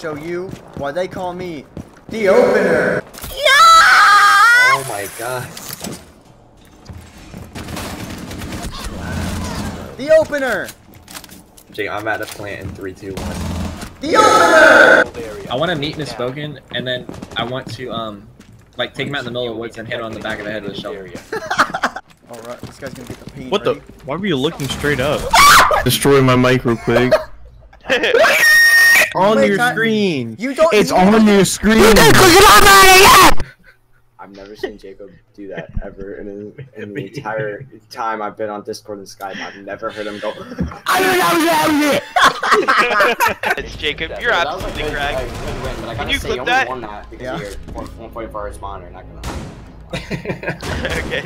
show you why they call me the Opener. No! Oh my god. Wow. The Opener! Jake, I'm at a plant in 3, 2, 1. The Opener! I want to meet Misspoken, and then I want to, like, take him out in the middle of the woods and hit him on the back of the head with a shovel. Alright, this guy's gonna get the paint. What the? Why were you looking straight up? Destroy my mic real quick. On your screen. You don't. It's on your screen. You didn't click it on that again. I've never seen Jacob do that ever in the entire time I've been on Discord and Skype. I've never heard him go. I don't know that was it. It's Jacob. You're absolutely correct. Can you clip that? Yeah. 1.4 responder. Not gonna lie. Okay.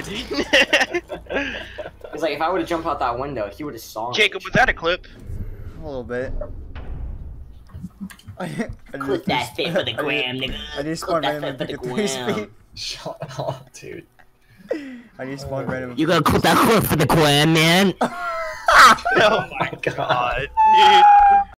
It's like if I would have jumped out that window, he would have saw me. Jacob, was that a clip? A little bit. Clip that fit for the gram, nigga. I just spawned random for the gram. Shut up, dude. I just spawned random. You gotta clip that clip for the gram, man. Oh my god, dude.